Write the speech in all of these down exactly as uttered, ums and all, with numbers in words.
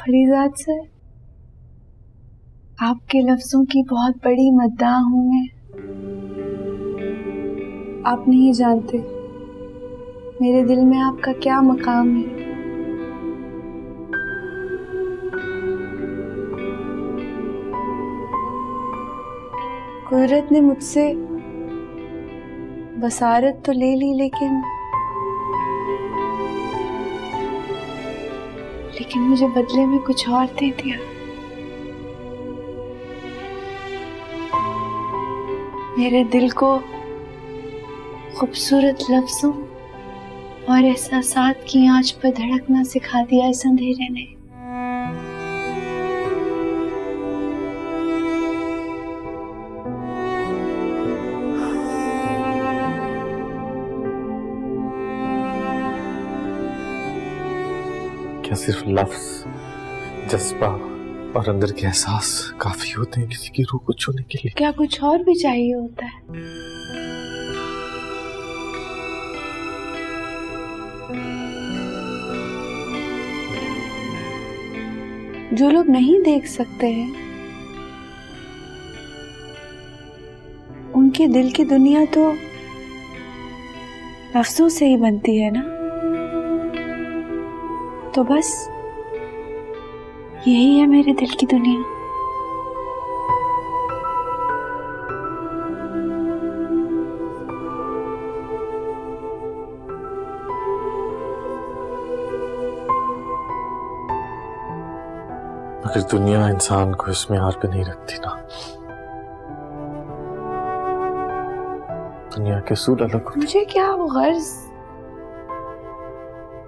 फरीजाद sir, आपके लफ्जों की बहुत बड़ी मद्दा हूं मैं। आप नहीं जानते मेरे दिल में आपका क्या मकाम है। कुदरत ने मुझसे बसारत तो ले ली, लेकिन लेकिन मुझे बदले में कुछ और दे दिया। मेरे दिल को खूबसूरत लफ्जों और एहसासात की आंच पर धड़कना सिखा दिया इस अंधेरे ने। क्या सिर्फ लफ्ज, जज्बा और अंदर के एहसास काफी होते हैं किसी की रूह को छूने के लिए? क्या कुछ और भी चाहिए होता है? जो लोग नहीं देख सकते हैं उनके दिल की दुनिया तो लफ्जों से ही बनती है ना। तो बस यही है मेरे दिल की दुनिया। मगर दुनिया इंसान को इसमें हार पे नहीं रखती ना। दुनिया के असूल अलग होते। मुझे क्या गर्ज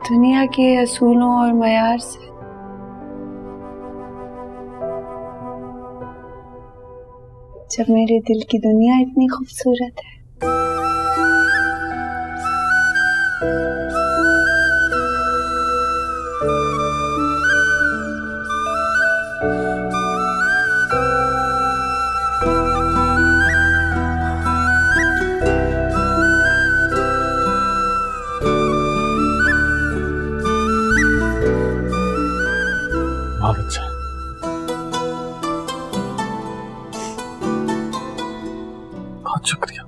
दुनिया के असूलों और मयार से। जब मेरे दिल की दुनिया इतनी खूबसूरत है, बहुत शुक्रिया।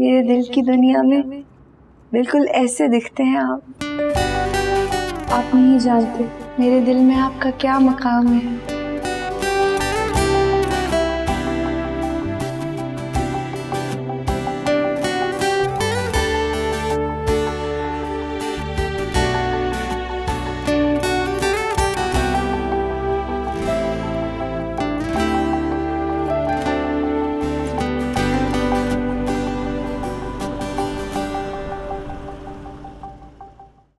मेरे दिल की दुनिया में बिल्कुल ऐसे दिखते हैं आप। आप नहीं जानते मेरे दिल में आपका क्या मकाम है।